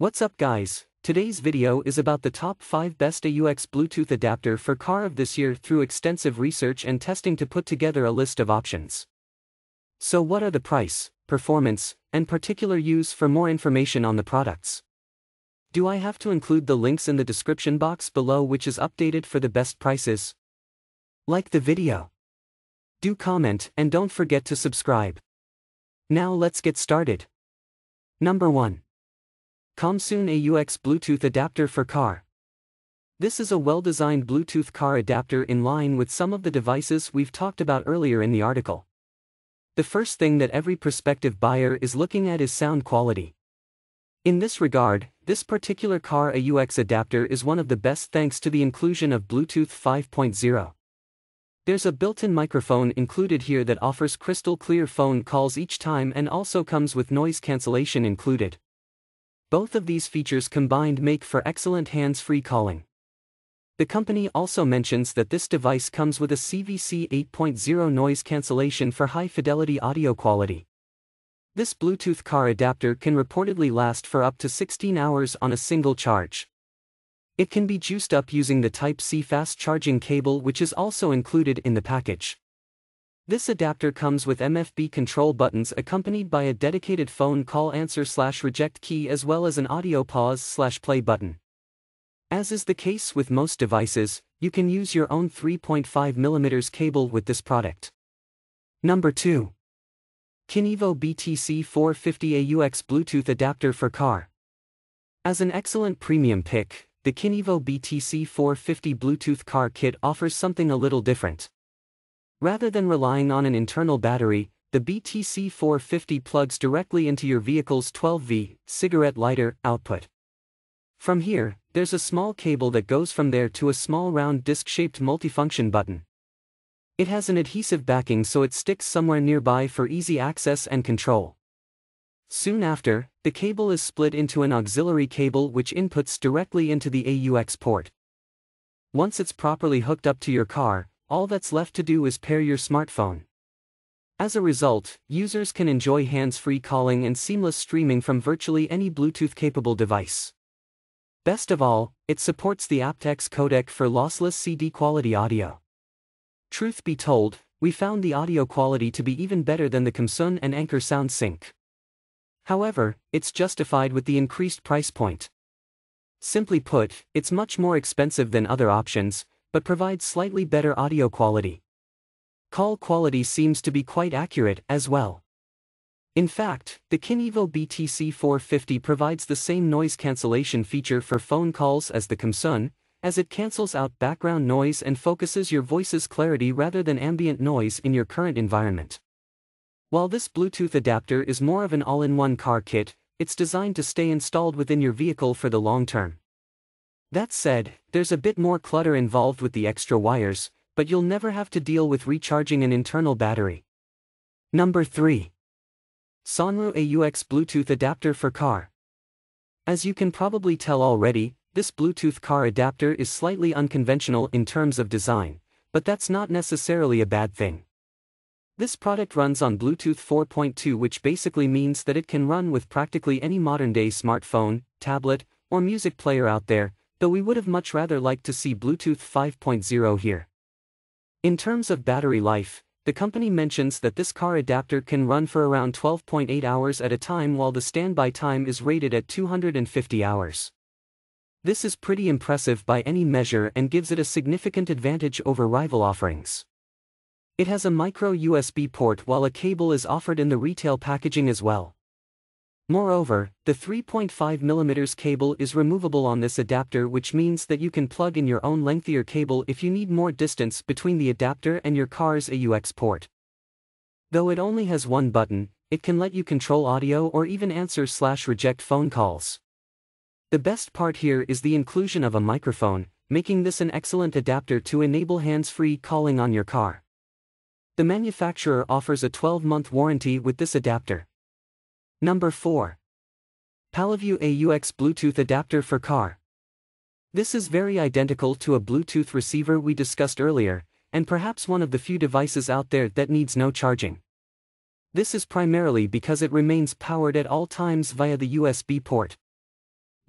What's up guys, today's video is about the top 5 best AUX Bluetooth adapter for car of this year through extensive research and testing to put together a list of options. So what are the price, performance, and particular use? For more information on the products, do I have to include the links in the description box below which is updated for the best prices? Like the video, do comment, and don't forget to subscribe. Now let's get started. Number 1. Comsoon AUX Bluetooth Adapter for Car. This is a well-designed Bluetooth car adapter in line with some of the devices we've talked about earlier in the article. The first thing that every prospective buyer is looking at is sound quality. In this regard, this particular car AUX adapter is one of the best thanks to the inclusion of Bluetooth 5.0. There's a built-in microphone included here that offers crystal clear phone calls each time and also comes with noise cancellation included. Both of these features combined make for excellent hands-free calling. The company also mentions that this device comes with a CVC 8.0 noise cancellation for high-fidelity audio quality. This Bluetooth car adapter can reportedly last for up to 16 hours on a single charge. It can be juiced up using the Type-C fast charging cable, which is also included in the package. This adapter comes with MFB control buttons accompanied by a dedicated phone call answer/reject key as well as an audio pause/play button. As is the case with most devices, you can use your own 3.5mm cable with this product. Number 2. Kinivo BTC450 AUX Bluetooth Adapter for Car. As an excellent premium pick, the Kinivo BTC450 Bluetooth Car Kit offers something a little different. Rather than relying on an internal battery, the BTC450 plugs directly into your vehicle's 12V cigarette lighter output. From here, there's a small cable that goes from there to a small round disc-shaped multifunction button. It has an adhesive backing so it sticks somewhere nearby for easy access and control. Soon after, the cable is split into an auxiliary cable which inputs directly into the AUX port. Once it's properly hooked up to your car, all that's left to do is pair your smartphone. As a result, users can enjoy hands-free calling and seamless streaming from virtually any Bluetooth-capable device. Best of all, it supports the aptX codec for lossless CD-quality audio. Truth be told, we found the audio quality to be even better than the Comsoon and Anchor sound sync. However, it's justified with the increased price point. Simply put, it's much more expensive than other options, but provides slightly better audio quality. Call quality seems to be quite accurate as well. In fact, the Kinivo BTC450 provides the same noise cancellation feature for phone calls as the Comsoon, as it cancels out background noise and focuses your voice's clarity rather than ambient noise in your current environment. While this Bluetooth adapter is more of an all-in-one car kit, it's designed to stay installed within your vehicle for the long term. That said, there's a bit more clutter involved with the extra wires, but you'll never have to deal with recharging an internal battery. Number 3. Sonru AUX Bluetooth Adapter for Car. As you can probably tell already, this Bluetooth car adapter is slightly unconventional in terms of design, but that's not necessarily a bad thing. This product runs on Bluetooth 4.2, which basically means that it can run with practically any modern-day smartphone, tablet, or music player out there, though we would have much rather liked to see Bluetooth 5.0 here. In terms of battery life, the company mentions that this car adapter can run for around 12.8 hours at a time, while the standby time is rated at 250 hours. This is pretty impressive by any measure and gives it a significant advantage over rival offerings. It has a micro USB port while a cable is offered in the retail packaging as well. Moreover, the 3.5mm cable is removable on this adapter, which means that you can plug in your own lengthier cable if you need more distance between the adapter and your car's AUX port. Though it only has one button, it can let you control audio or even answer/reject phone calls. The best part here is the inclusion of a microphone, making this an excellent adapter to enable hands-free calling on your car. The manufacturer offers a 12-month warranty with this adapter. Number 4. PALOVUE AUX Bluetooth Adapter for Car. This is very identical to a Bluetooth receiver we discussed earlier, and perhaps one of the few devices out there that needs no charging. This is primarily because it remains powered at all times via the USB port.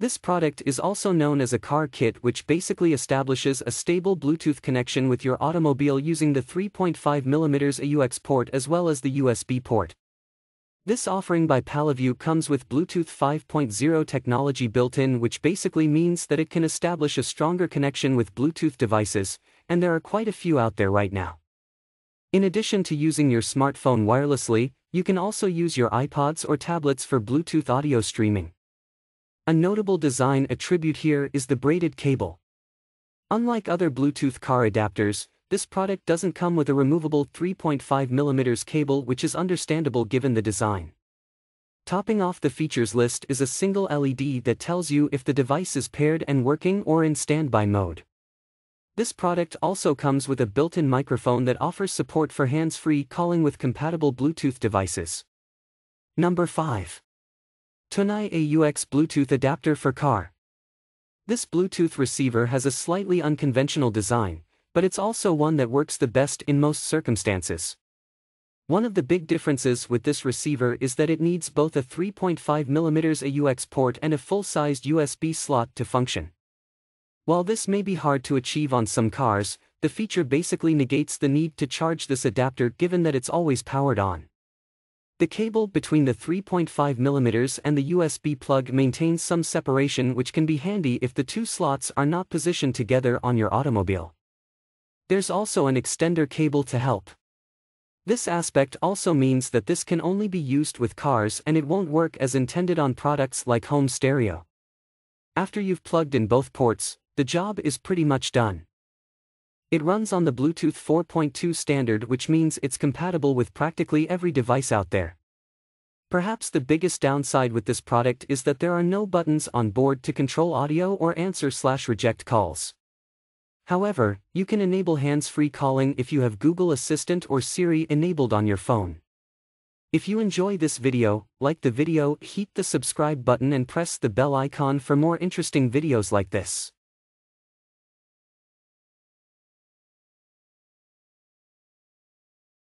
This product is also known as a car kit, which basically establishes a stable Bluetooth connection with your automobile using the 3.5mm AUX port as well as the USB port. This offering by PALOVUE comes with Bluetooth 5.0 technology built in, which basically means that it can establish a stronger connection with Bluetooth devices, and there are quite a few out there right now. In addition to using your smartphone wirelessly, you can also use your iPods or tablets for Bluetooth audio streaming. A notable design attribute here is the braided cable. Unlike other Bluetooth car adapters, this product doesn't come with a removable 3.5mm cable, which is understandable given the design. Topping off the features list is a single LED that tells you if the device is paired and working or in standby mode. This product also comes with a built-in microphone that offers support for hands-free calling with compatible Bluetooth devices. Number 5. TUNAI AUX Bluetooth Adapter for Car. This Bluetooth receiver has a slightly unconventional design, but it's also one that works the best in most circumstances. One of the big differences with this receiver is that it needs both a 3.5mm AUX port and a full-sized USB slot to function. While this may be hard to achieve on some cars, the feature basically negates the need to charge this adapter given that it's always powered on. The cable between the 3.5mm and the USB plug maintains some separation, which can be handy if the two slots are not positioned together on your automobile. There's also an extender cable to help. This aspect also means that this can only be used with cars and it won't work as intended on products like home stereo. After you've plugged in both ports, the job is pretty much done. It runs on the Bluetooth 4.2 standard, which means it's compatible with practically every device out there. Perhaps the biggest downside with this product is that there are no buttons on board to control audio or answer/reject calls. However, you can enable hands-free calling if you have Google Assistant or Siri enabled on your phone. If you enjoy this video, like the video, hit the subscribe button and press the bell icon for more interesting videos like this.